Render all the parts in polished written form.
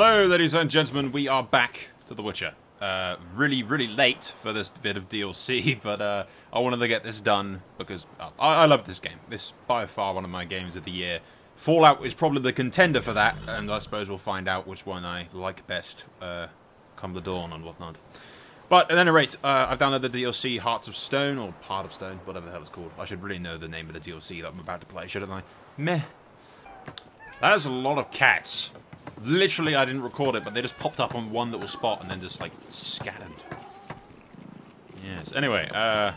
Hello, ladies and gentlemen. We are back to The Witcher. Really late for this bit of DLC, but I wanted to get this done because I love this game. This by far one of my games of the year. Fallout is probably the contender for that, and I suppose we'll find out which one I like best come the dawn and whatnot. But at any rate, I've downloaded the DLC Hearts of Stone, or Heart of Stone, whatever the hell it's called. I should really know the name of the DLC that I'm about to play, shouldn't I? Meh. That is a lot of cats. Literally, I didn't record it, but they just popped up on one little spot and then just, like, scattered. Yes, anyway, the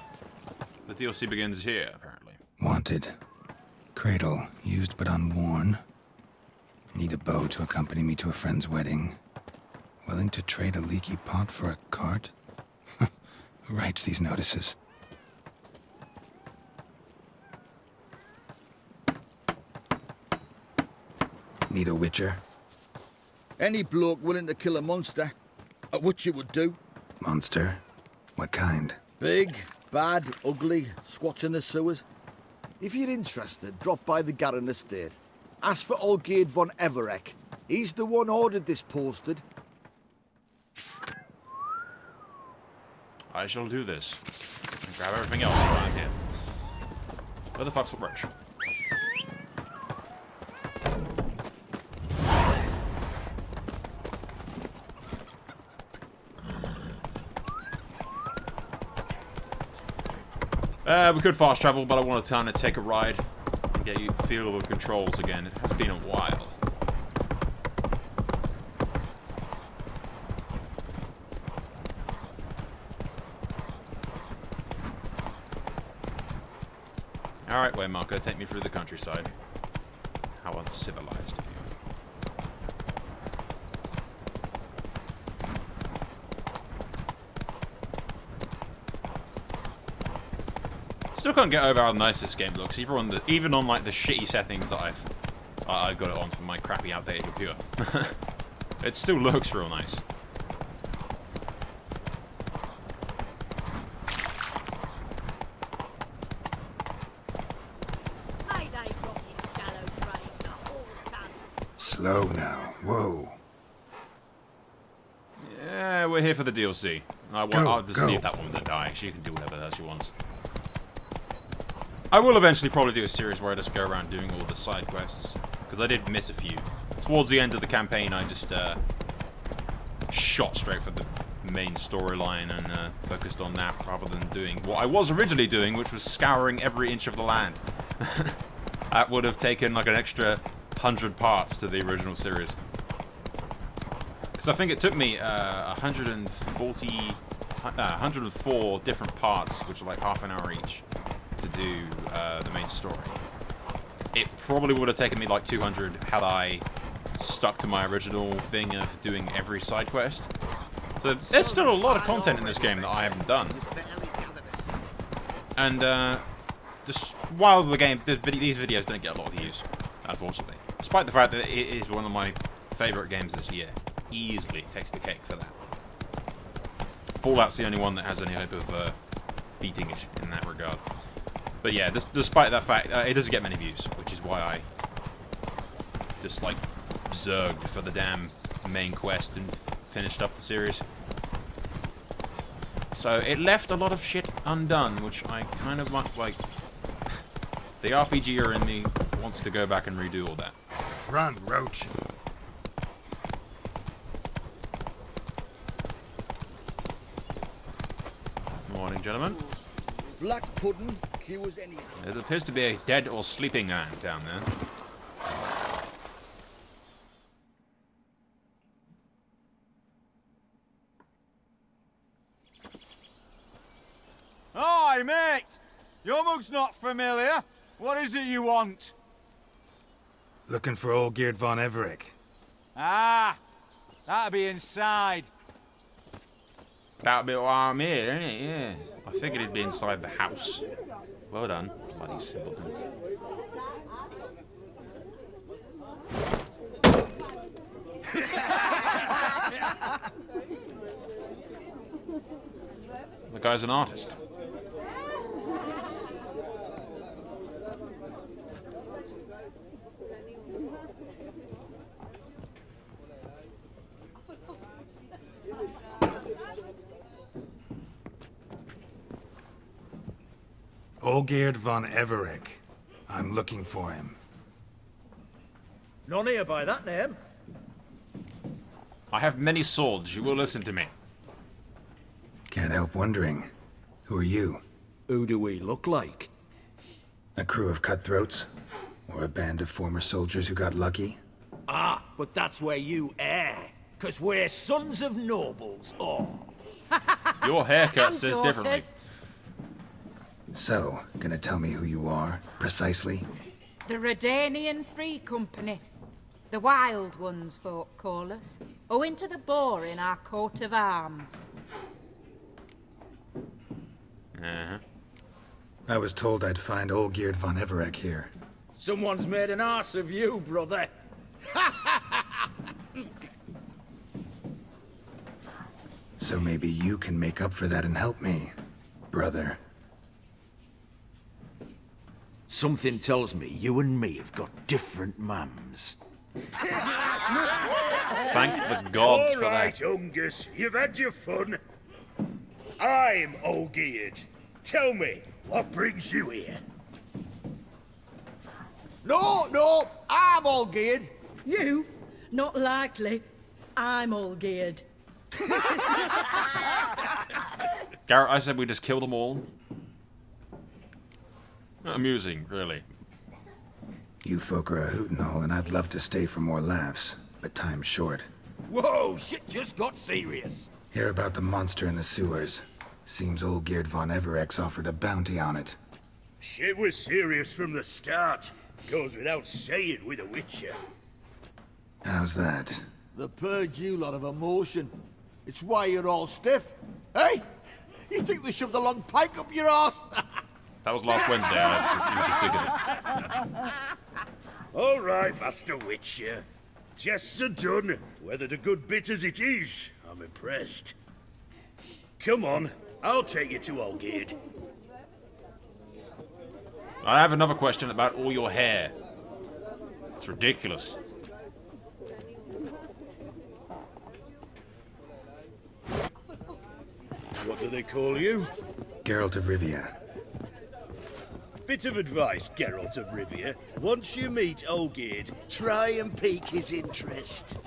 DLC begins here, apparently. Wanted. Cradle, used but unworn. Need a bow to accompany me to a friend's wedding. Willing to trade a leaky pot for a cart? Who writes these notices? Need a witcher? Any bloke willing to kill a monster. A witcher would do. Monster? What kind? Big, bad, ugly, squats in the sewers. If you're interested, drop by the Garren Estate. Ask for Olgierd von Everec. He's the one ordered this posted. I shall do this. And grab everything else around here. Where the fuck's the brush? We could fast travel, but I want a time to take a ride and get you the feel of the controls again. It has been a while. Alright, way Marco, take me through the countryside. How uncivilized of you. Still can't get over how nice this game looks, even on like the shitty settings that I've got it on for my crappy outdated computer. It still looks real nice. Slow now, whoa. Yeah, we're here for the DLC. I'll just leave that woman to die. She can do whatever she wants. I will eventually probably do a series where I just go around doing all the side quests, because I did miss a few. Towards the end of the campaign, I just shot straight for the main storyline and focused on that rather than doing what I was originally doing, which was scouring every inch of the land. That would have taken like an extra 100 parts to the original series. Because I think it took me 104 different parts, which are like half an hour each, to do the main story. It probably would have taken me like 200 had I stuck to my original thing of doing every side quest. So there's still a lot of content in this game that I haven't done. And just while the game, these videos don't get a lot of views, unfortunately. Despite the fact that it is one of my favourite games this year. Easily takes the cake for that. Fallout's the only one that has any hope of beating it in that regard. But yeah, despite that fact, it doesn't get many views, which is why I just, like, zerged for the damn main quest and finished up the series. So it left a lot of shit undone, which I kind of like. The RPGer in me wants to go back and redo all that. Run, Roach. Morning, gentlemen. Black pudding. There appears to be a dead or sleeping man down there. Hi, mate! Your mug's not familiar. What is it you want? Looking for Olgierd von Everec. Ah, that'll be inside. That'll be why I'm here, isn't it? Yeah. I figured it'd be inside the house. Well done, bloody simpleton. The guy's an artist. Olgierd von Everec. I'm looking for him. None here by that name. I have many swords. You will listen to me. Can't help wondering. Who are you? Who do we look like? A crew of cutthroats? Or a band of former soldiers who got lucky? Ah, but that's where you err. 'Cause we're sons of nobles, all. Your haircut says differently. So, gonna tell me who you are, precisely? The Redanian Free Company. The Wild Ones, folk call us, owing to the boar in our coat of arms. I was told I'd find Olgierd von Everec here. Someone's made an arse of you, brother. So maybe you can make up for that and help me, brother. Something tells me you and me have got different mums. Thank the gods all for right, that. Ungus, you've had your fun. I'm Olgierd. Tell me, what brings you here? No, I'm Olgierd. You? Not likely. I'm Olgierd. Garrett, I said we just kill them all. Not amusing, really. You folk are a hoot and all, and I'd love to stay for more laughs, but time's short. Whoa, shit just got serious. Hear about the monster in the sewers. Seems Olgierd von Everec's offered a bounty on it. Shit was serious from the start. Goes without saying with a Witcher. How's that? The purge you lot of emotion. It's why you're all stiff. Hey? You think they shoved a long pike up your arse? That was last Wednesday. I just it. All right, Master Witcher. Jests are done. Whether the good bit as it is, I'm impressed. Come on, I'll take you to Olgierd. I have another question about all your hair. It's ridiculous. What do they call you? Geralt of Rivia. Bit of advice, Geralt of Rivia. Once you meet Olgierd, try and pique his interest.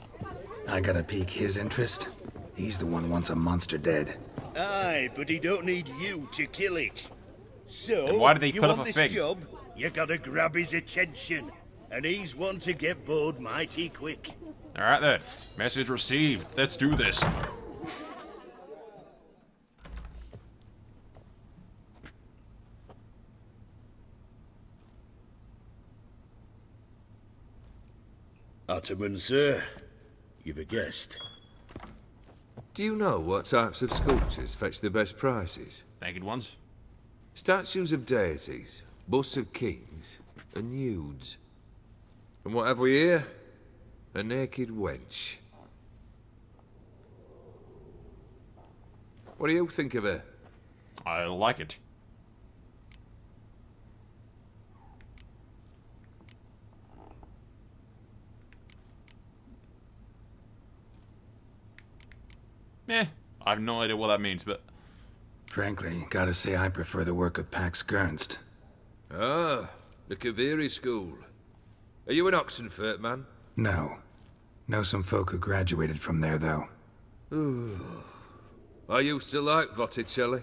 I gotta pique his interest? He's the one who wants a monster dead. Aye, but he don't need you to kill it. So, then why did he put up a fig? Job, you gotta grab his attention. And he's one to get bored mighty quick. Alright then. Message received. Let's do this. Ataman, sir. You've a guest. Do you know what types of sculptures fetch the best prices? Naked ones. Statues of deities, busts of kings, and nudes. And what have we here? A naked wench. What do you think of her? I like it. Eh, I have no idea what that means, but... Frankly, gotta say I prefer the work of Pax Gernst. Ah, the Kaviri school. Are you an Oxenfurt man? No. Know some folk who graduated from there, though. I used to like Vatticelli.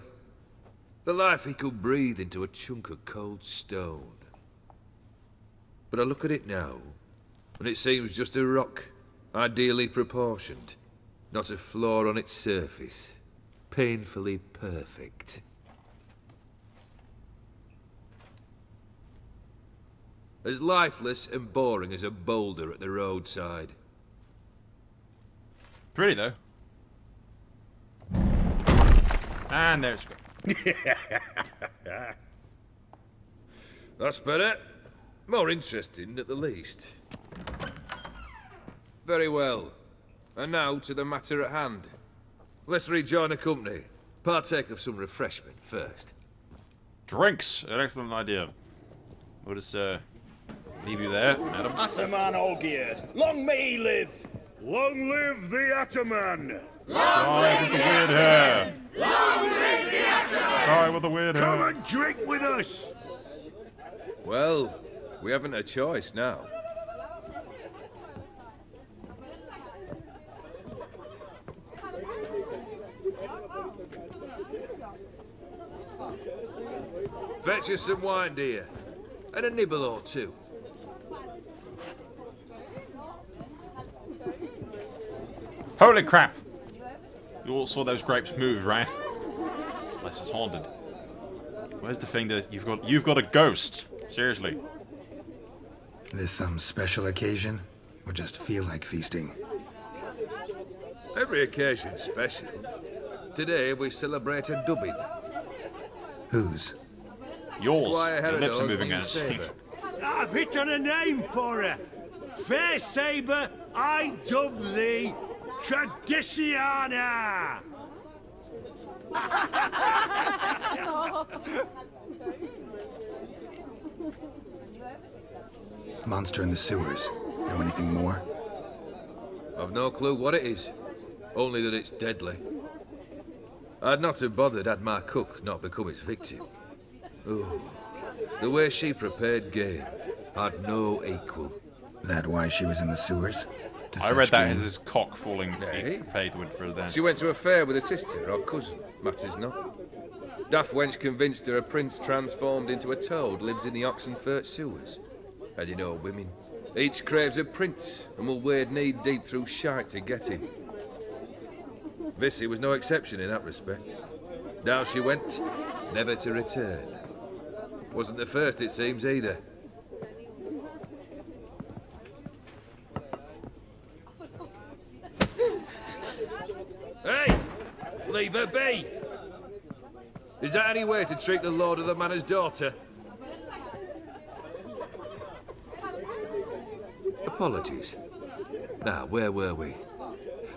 The life he could breathe into a chunk of cold stone. But I look at it now, and it seems just a rock, ideally proportioned. Not a flaw on its surface. Painfully perfect. As lifeless and boring as a boulder at the roadside. Pretty, though. And there's... That's better. More interesting, at the least. Very well. And now to the matter at hand. Let's rejoin the company. Partake of some refreshment first. Drinks! An excellent idea. We'll just leave you there, madam. Ataman Olgierd. Long may he live! Long live the Ataman! Long live the Ataman! Long live the Ataman! guy with the weird hair. Come and drink with us! Well, we haven't a choice now. Fetch us some wine, dear, and a nibble or two. Holy crap! You all saw those grapes move, right? Unless it's haunted. Where's the thing that you've got a ghost? Seriously. There's some special occasion, or just feel like feasting? Every occasion's special. Today we celebrated dubbing. Whose? Yours. Your lips are moving out. I've hit on a name for her. Fair Saber, I dub thee Traditiana. Monster in the sewers. Know anything more? I've no clue what it is. Only that it's deadly. I'd not have bothered had my cook not become its victim. Ooh, the way she prepared game had no equal. That why she was in the sewers? I read that game as his cock falling paid wood for that. She went to a fair with her sister or cousin, matters not. Daft wench convinced her a prince transformed into a toad lives in the Oxenfurt sewers. And you know women, each craves a prince and will wade knee deep through shite to get him. Vissy was no exception in that respect. Down she went, never to return. Wasn't the first, it seems, either. Hey! Leave her be! Is that any way to treat the lord of the manor's daughter? Apologies. Now, where were we?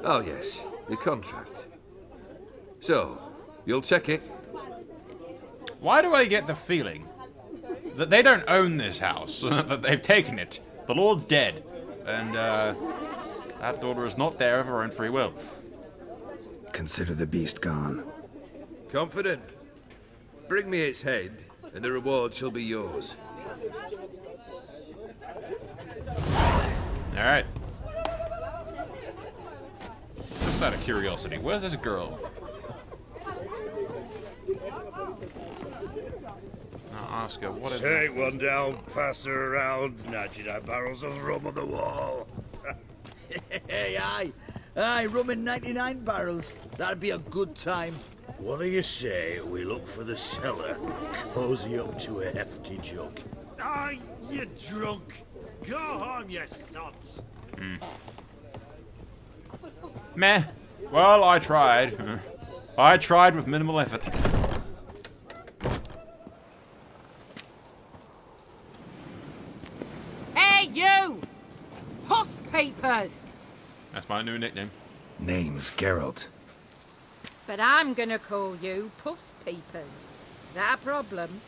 Oh, yes, the contract. So, you'll check it? Why do I get the feeling that they don't own this house, that they've taken it? The lord's dead, and that daughter is not there of her own free will. Consider the beast gone. Confident. Bring me its head, and the reward shall be yours. All right. Just out of curiosity, where's this girl? I'll ask her, what is it? Take one down, pass her around, nudging our barrels of rum on the wall. Hey, aye, rum in 99 barrels. That'd be a good time. What do you say we look for the cellar, cozy up to a hefty jug? Aye, you drunk. Go home, you sots. Meh. Well, I tried. I tried with minimal effort. Hey, you! Puss papers! That's my new nickname. Name's Geralt. But I'm gonna call you Puss Papers. That a problem?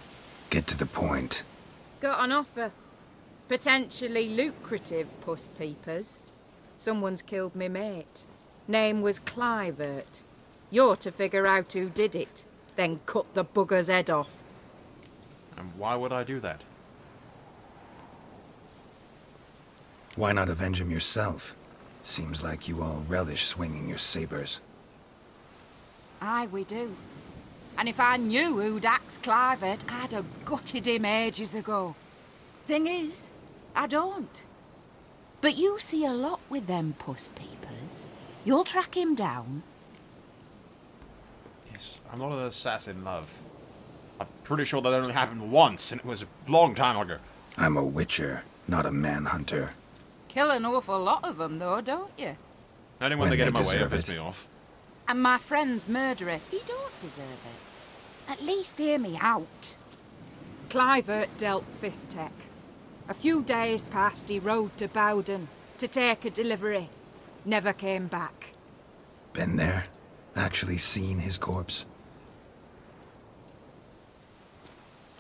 Get to the point. Got an offer. Potentially lucrative Puss Papers. Someone's killed me mate. Name was Clivert. You're to figure out who did it. Then cut the bugger's head off. And why would I do that? Why not avenge him yourself? Seems like you all relish swinging your sabers. Aye, we do. And if I knew who'd axed Clivert, I'd have gutted him ages ago. Thing is, I don't. But you see a lot with them Puss Papers. You'll track him down. Yes, I'm not an assassin, love. I'm pretty sure that only happened once, and it was a long time ago. I'm a witcher, not a manhunter. Kill an awful lot of them, though, don't you? Only when they get in my way, it pisses me off. And my friend's murderer, he don't deserve it. At least hear me out. Clivert dealt Fistech. A few days past, he rode to Bowden to take a delivery. Never came back. Been there? Actually seen his corpse?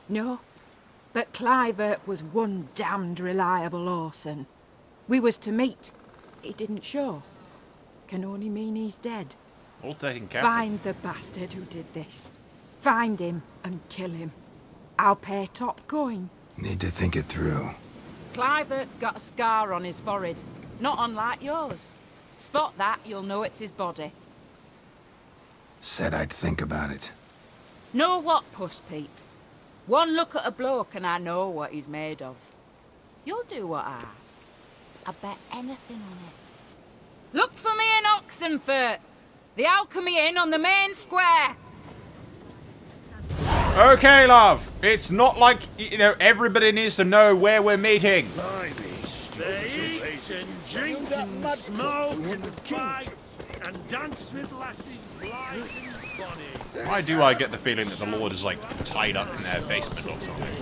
No. But Clivert was one damned reliable Orson. We was to meet. He didn't show. Can only mean he's dead. All taken care of. Find the bastard who did this. Find him and kill him. I'll pay top coin. Need to think it through. Clivert's got a scar on his forehead, not unlike yours. Spot that, you'll know it's his body. Said I'd think about it. Know what, puss peeps? One look at a bloke and I know what he's made of. You'll do what I ask. I bet anything on it. Look for me in Oxenfurt. The Alchemy Inn on the main square. Okay, love. It's not like, you know, everybody needs to know where we're meeting. They eat and drink and smoke and fight and dance with lasses blithe and bonny. Why do I get the feeling that the Lord is, like, tied up in their basement or something?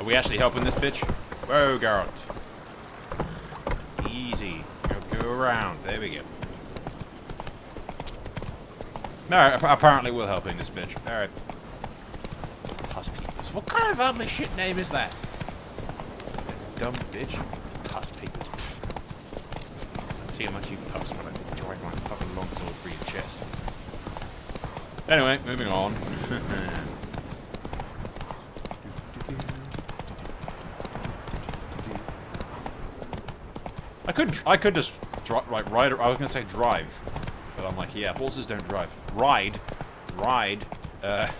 Are we actually helping this bitch? Whoa, Geralt. Easy. Go around. There we go. No, apparently we're helping this bitch. Alright. Cuss peepers. What kind of ugly shit name is that? Dumb bitch. Cuss peepers. See how much you cuss when I drag my fucking longsword through your chest. Anyway, moving on. I could just ride. I was gonna say drive, but I'm like, yeah, horses don't drive. Ride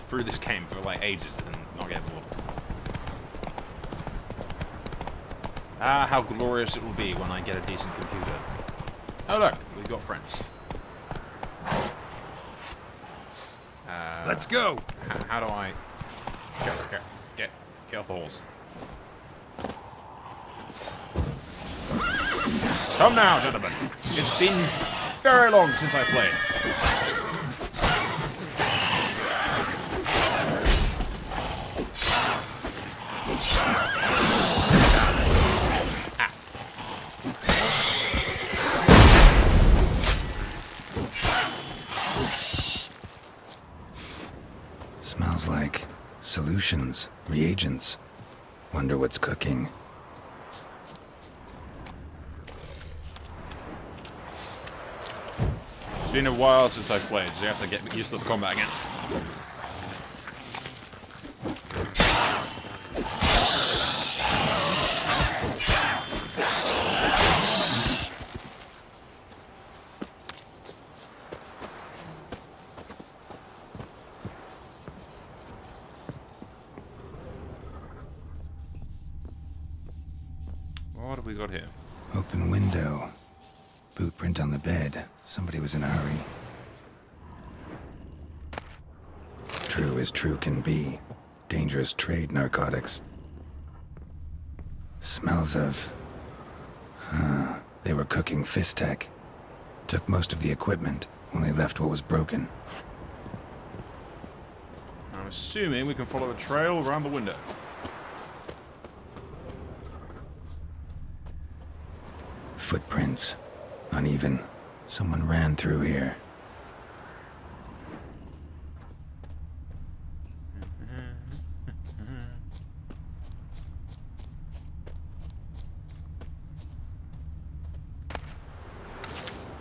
through this game for like ages and not get bored. Ah, how glorious it will be when I get a decent computer. Oh look, we've got friends. Let's go. How do I get off the horse? Come now, gentlemen. It's been very long since I played. Smells like solutions, reagents. Wonder what's cooking. It's been a while since I've played, so you have to get used to the combat again. What have we got here? Open window. Bootprint on the bed. Somebody was in a hurry. True as true can be. Dangerous trade narcotics. Smells of... Huh. They were cooking Fistech. Took most of the equipment, only left what was broken. I'm assuming we can follow a trail around the window. Footprints. Uneven. Someone ran through here.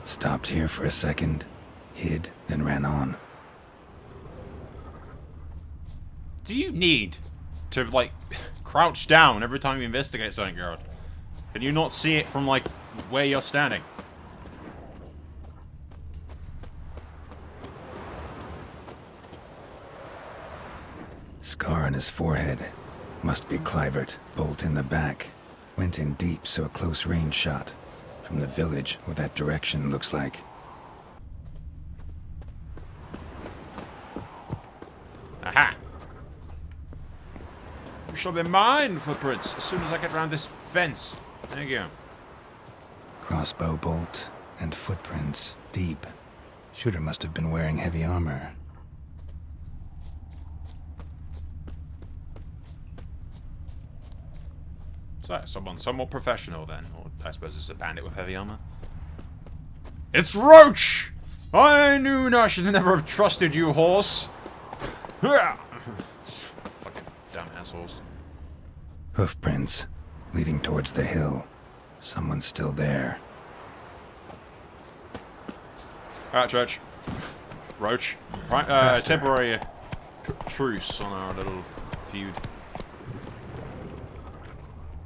Stopped here for a second, hid, then ran on. Do you need to, like, crouch down every time you investigate something, Geralt? Can you not see it from, like, where you're standing? Scar on his forehead. Must be Clivert. Bolt in the back. Went in deep, so a close range shot. From the village, or that direction, looks like. Aha! You shall be mine, footprints, as soon as I get round this fence. There you go. Crossbow bolt and footprints deep. Shooter must have been wearing heavy armor. So, someone somewhat professional then, or I suppose it's a bandit with heavy armor. It's Roach! I knew I should never have trusted you, horse. Fucking damn assholes. Hoofprints leading towards the hill. Someone's still there. Alright, Roach. Right, temporary truce on our little feud.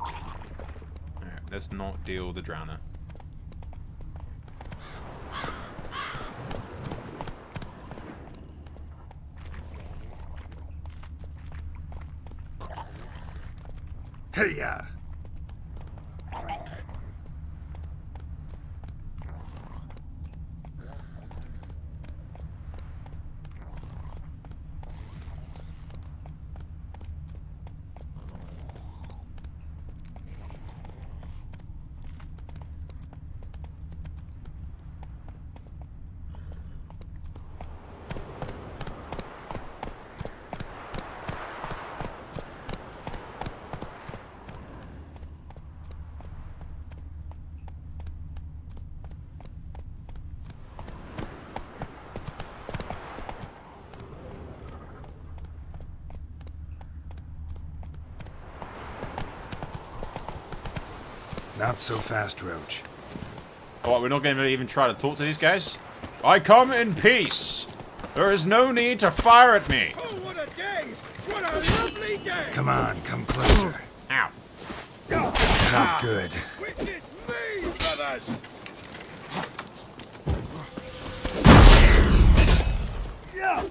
Alright, let's not deal with the drowner. Hey-ya! Not so fast, Roach. Alright, we're not going to even try to talk to these guys. I come in peace. There is no need to fire at me. Oh, what a day! What a lovely day! Come on, come closer. Ow. Not good. Witness me, brothers! Yeah.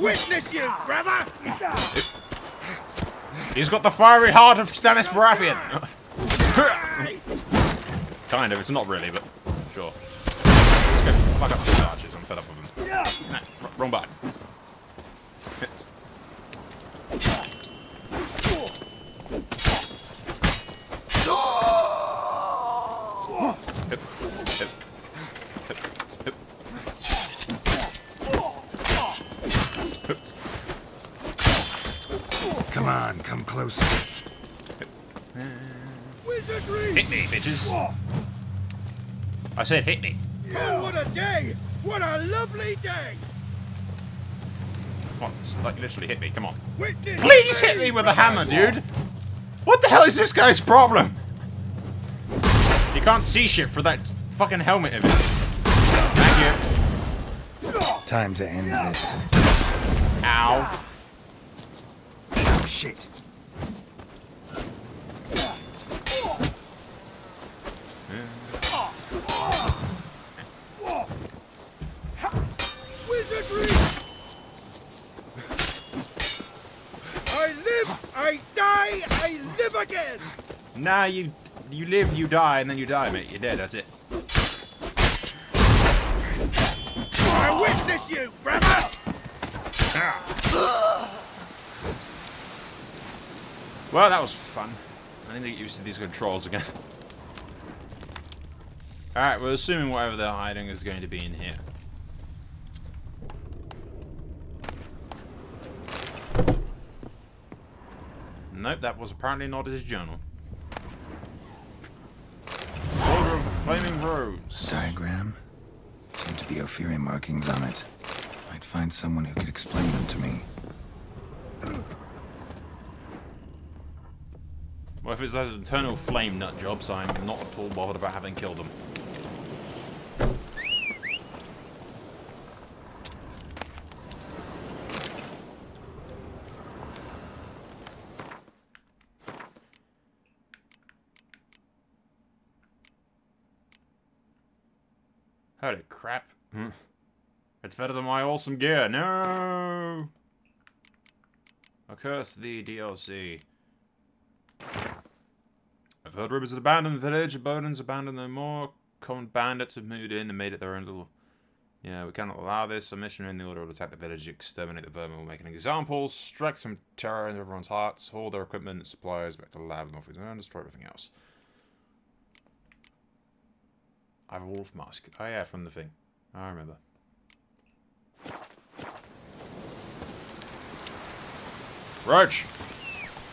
Witness you, brother! He's got the fiery heart of Stannis Baratheon! Kind of, it's not really, but sure. Let's go fuck up these archers, I'm fed up with them. No, wrong button. Hit me, bitches. I said hit me. Oh, what a day! What a lovely day! Come on, like literally hit me, come on. Witness please hit me with a hammer, dude! What the hell is this guy's problem? You can't see shit for that fucking helmet of it. Thank you. Time to end this. Ow. Oh, shit. Nah, you live, you die, and then you die, mate. You're dead, that's it. I witness you, brother! Well, that was fun. I need to get used to these controls again. Alright, we're assuming whatever they're hiding is going to be in here. Nope, that was apparently not his journal. Order of the Flaming Rose. Diagram? Seemed to be Ophiri markings on it. Might find someone who could explain them to me. Well, if it's those eternal flame nut jobs, I'm not at all bothered about having killed them. Holy crap. It's better than my awesome gear. No! I curse the DLC. I've heard rumors of an abandoned village. Abandon's abandoned no more. Common bandits have moved in and made it their own little... Yeah, we cannot allow this. A mission in the order will attack the village, exterminate the vermin, we'll make an example, strike some terror into everyone's hearts, haul their equipment and supplies back to the lab and off we go and destroy everything else. I have a wolf mask. Oh yeah, from the thing. I remember. Roach!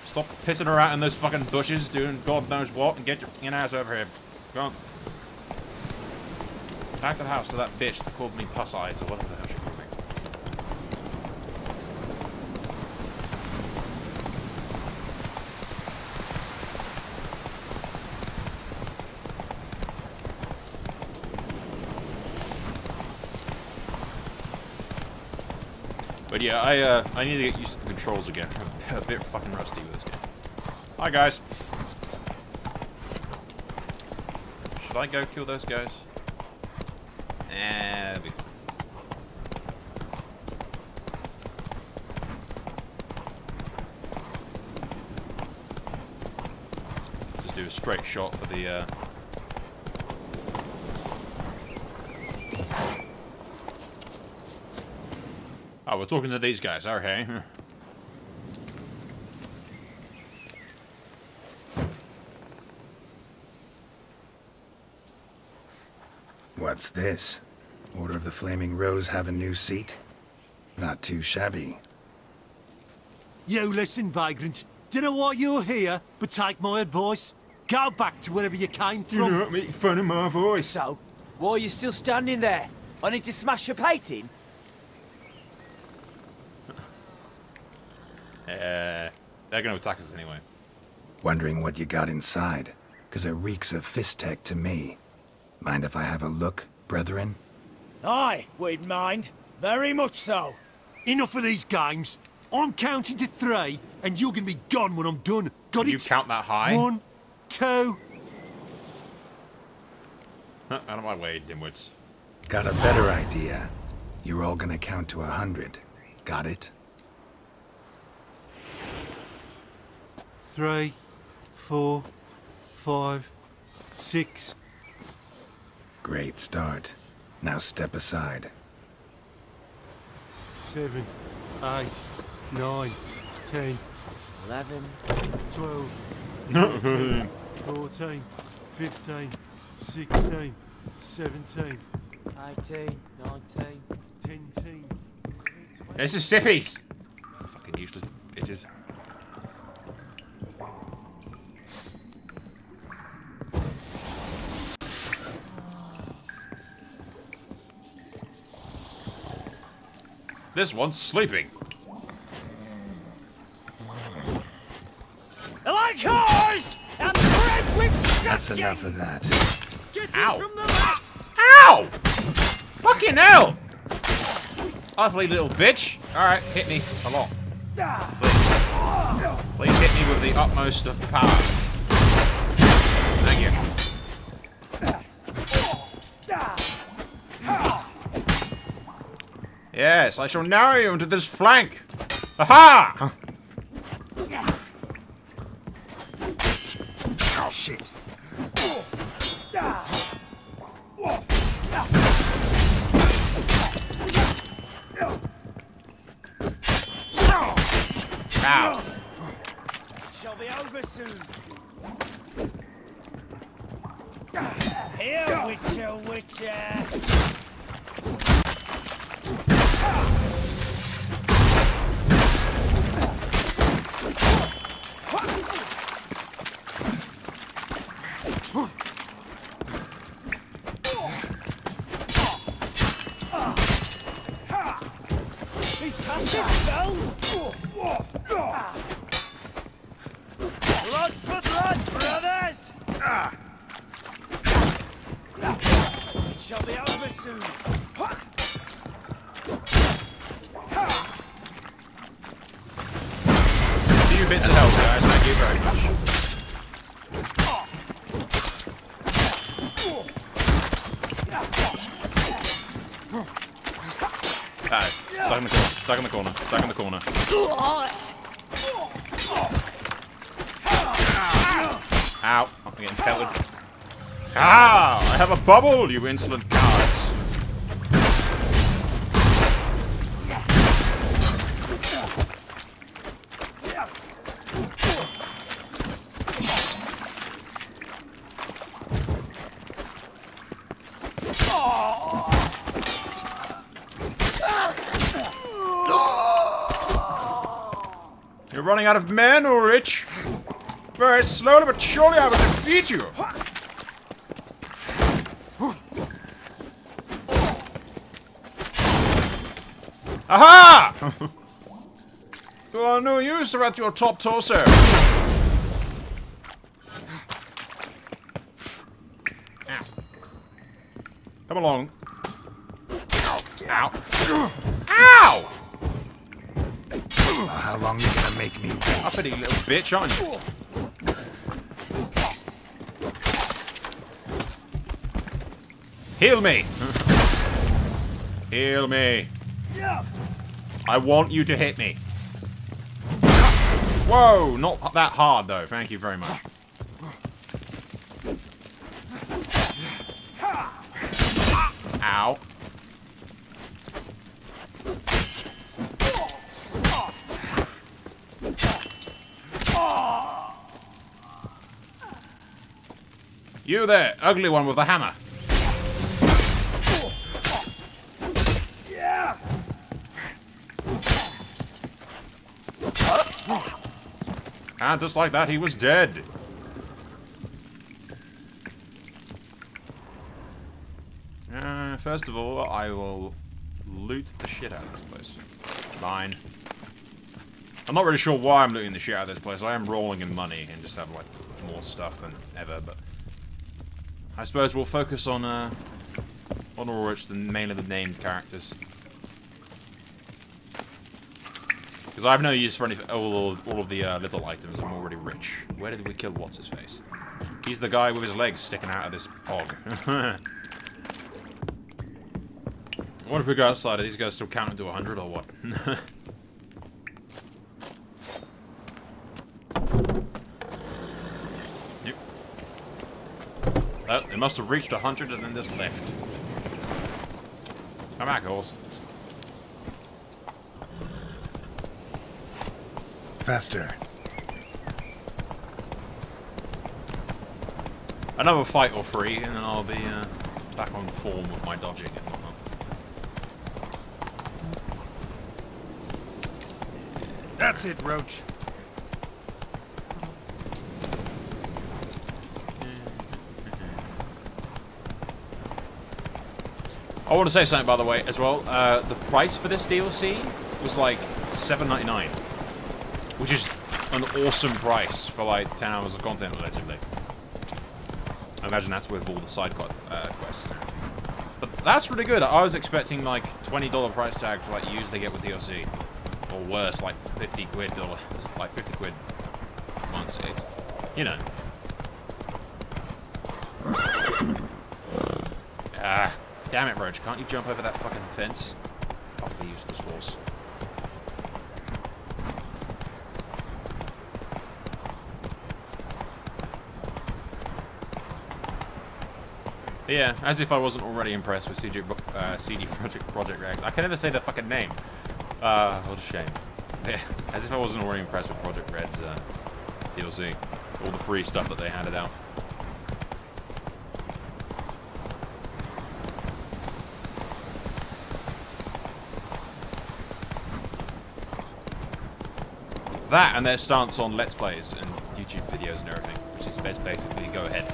Stop pissing around in those fucking bushes doing God knows what and get your ass over here. Go on. Back to the house to that bitch that called me puss eyes or whatever the hell she called me. But yeah, I need to get used to the controls again. I'm a bit fucking rusty with this game. Hi guys. Should I go kill those guys? Eh, that'd be fun. Just do a straight shot for the Oh, we're talking to these guys, okay. What's this? Order of the Flaming Rose have a new seat? Not too shabby. You listen, vagrant. Dunno why you're here, but take my advice. Go back to wherever you came from. Do not make fun of my voice. So, why are you still standing there? I need to smash your painting. They're gonna attack us anyway. Wondering what you got inside, because it reeks of Fistech to me. Mind if I have a look, brethren? Aye, we'd mind. Very much so. Enough of these games. I'm counting to 3, and you're gonna be gone when I'm done. Got it? You count that high? 1, 2... Out of my way, dimwits. Got a better idea. You're all gonna count to 100. Got it? 3, 4, 5, 6. Great start. Now step aside. 7, 8, 9, 10, 11, 12, 13, 14, 15, 16, 17, 18, 19, 20. This is sippies! Fucking useless bitches. This one's sleeping. I like cars! And bread with stretching! That's enough of that. Get in from the left! Ow! Fucking hell! Ugly little bitch. Alright, hit me a lot. Please hit me with the utmost of power. Thank you. Yes, I shall narrow you into this flank! Aha! Oh shit! Ow! It shall be over soon! Here, Witcher, Witcher! Bubble, you insolent guards! You're running out of men, Ulrich! Very slowly but surely I will defeat you! Aha! You are no use at your top tosser. Come along. Ow! Ow! Ow! How long are you gonna make me wait? Uppity little bitch, aren't you? Heal me! Heal me! I want you to hit me. Whoa! Not that hard though, thank you very much. Ow. You there, ugly one with the hammer. Yeah. And just like that, he was dead. First of all, I will loot the shit out of this place. Fine. I'm not really sure why I'm looting the shit out of this place. I am rolling in money and just have like more stuff than ever, but I suppose we'll focus on Ulrich, the mainly the named characters, because I have no use for any all of the little items. I'm already rich. Where did we kill what's his face? He's the guy with his legs sticking out of this hog. What if we go outside? Are these guys still counting to 100 or what? Yep. Oh, they must have reached 100 and then just left. Come back, horse. Faster. Another fight or three, and then I'll be back on form with my dodging. That's it, Roach. I want to say something, by the way, as well. The price for this DLC was like $7.99, which is an awesome price for like 10 hours of content, allegedly. I imagine that's with all the side quests. But that's really good. I was expecting like $20 price tags like you usually get with DLC. Or worse, like 50 quid, or like 50 quid once. It's, you know. Ah, damn it, Roach. Can't you jump over that fucking fence? Fuck the useless horse. But yeah, as if I wasn't already impressed with CD Projekt Red. I can never say their fucking name. What a shame. Yeah, as if I wasn't already impressed with Projekt Red's DLC. All the free stuff that they handed out. That and their stance on Let's Plays and YouTube videos and everything, which is basically go ahead.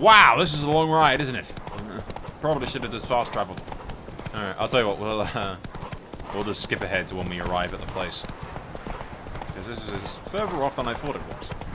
Wow, this is a long ride, isn't it? Probably should have just fast traveled. Alright, I'll tell you what, we'll just skip ahead to when we arrive at the place. Because this is further off than I thought it was.